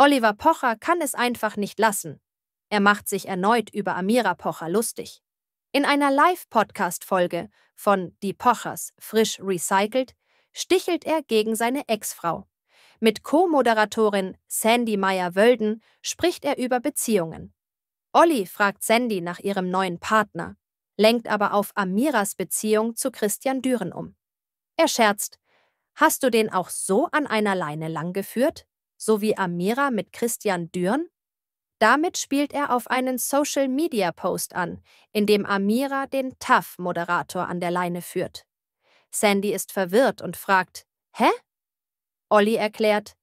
Oliver Pocher kann es einfach nicht lassen. Er macht sich erneut über Amira Pocher lustig. In einer Live-Podcast-Folge von Die Pochers! Frisch recycelt stichelt er gegen seine Ex-Frau. Mit Co-Moderatorin Sandy Meyer-Wölden spricht er über Beziehungen. Olli fragt Sandy nach ihrem neuen Partner, lenkt aber auf Amiras Beziehung zu Christian Düren um. Er scherzt: Hast du den auch so an einer Leine langgeführt? So wie Amira mit Christian Düren? Damit spielt er auf einen Social-Media-Post an, in dem Amira den Taff-Moderator an der Leine führt. Sandy ist verwirrt und fragt: Hä? Olli erklärt: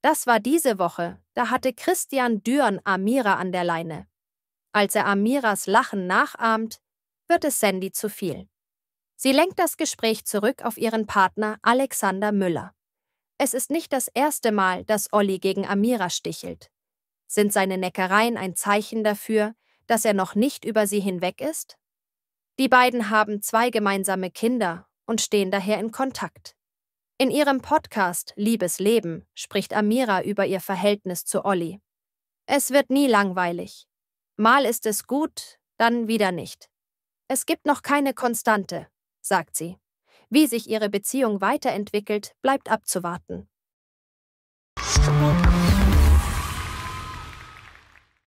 Das war diese Woche, da hatte Christian Düren Amira an der Leine. Als er Amiras Lachen nachahmt, wird es Sandy zu viel. Sie lenkt das Gespräch zurück auf ihren Partner Alexander Müller. Es ist nicht das erste Mal, dass Olli gegen Amira stichelt. Sind seine Neckereien ein Zeichen dafür, dass er noch nicht über sie hinweg ist? Die beiden haben 2 gemeinsame Kinder und stehen daher in Kontakt. In ihrem Podcast Liebes Leben spricht Amira über ihr Verhältnis zu Olli. Es wird nie langweilig. Mal ist es gut, dann wieder nicht. Es gibt noch keine Konstante, sagt sie. Wie sich ihre Beziehung weiterentwickelt, bleibt abzuwarten.